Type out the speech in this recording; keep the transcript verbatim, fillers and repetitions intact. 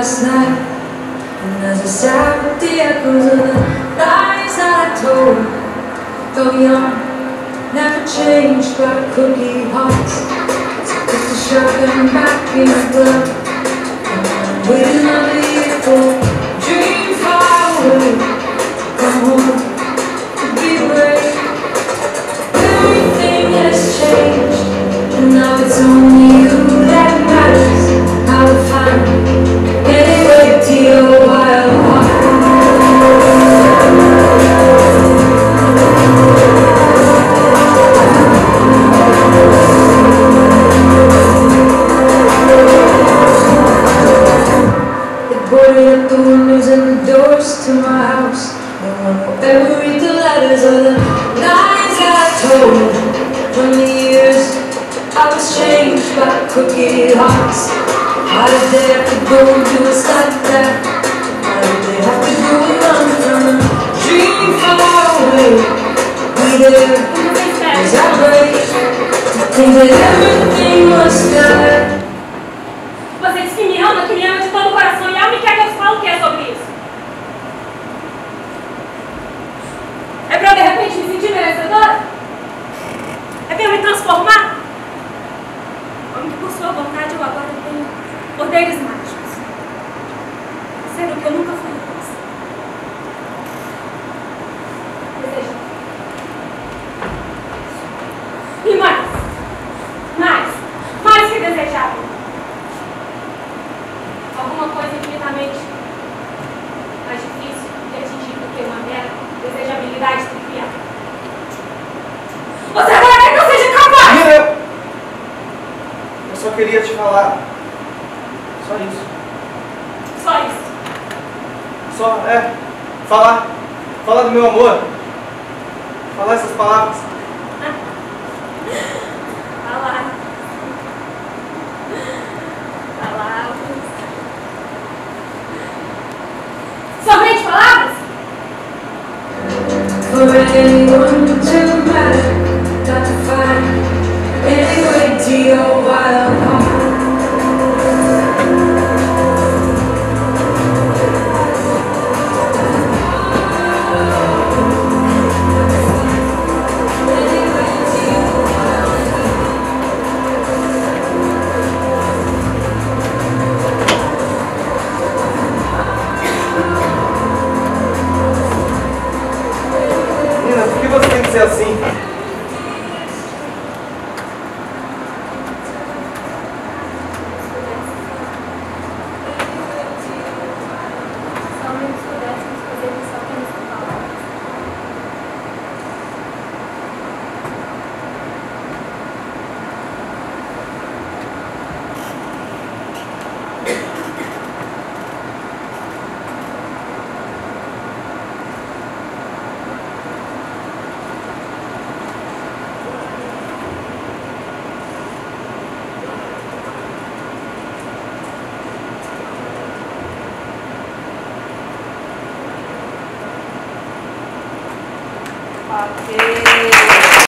last night, and as I sat with the echoes of the lies that I told, though young, never changed by cookie hearts. Took the shotgun back in my glove, and I'm waiting on the beautiful dream far away. Come home to be brave. Everything has changed, and now it's only you that matters. How to find anyway to your wild heart. They boarded up the windows and the doors to my house. No one will ever read the letters or the lies I told. From the years I was changed by crooked hearts. Why did they have to go do us like that? Why did they have to go alone from a dream far away? We there, as I break, to think that everything was done. Vocês que me amam, que me amam de todo o coração e alma, e quer que eu fale o que é sobre isso? É pra eu de repente me sentir merecedora? É pra eu me transformar? Homem que por sua vontade eu agora tenho poderes mágicos, sendo que eu nunca fui antes. Desejo. E mais, mais, mais que desejável. Alguma coisa infinitamente mais difícil de atingir do que uma mera desejabilidade trivial. Você vai ver que eu seja capaz! Mira, eu só queria te falar. Só isso. Só isso? Só, é. Falar. Falar do meu amor. Falar essas palavras. Falar. Palavras. Somente palavras? For anyone to matter, not to find any way to your wild heart. Assim. Okay.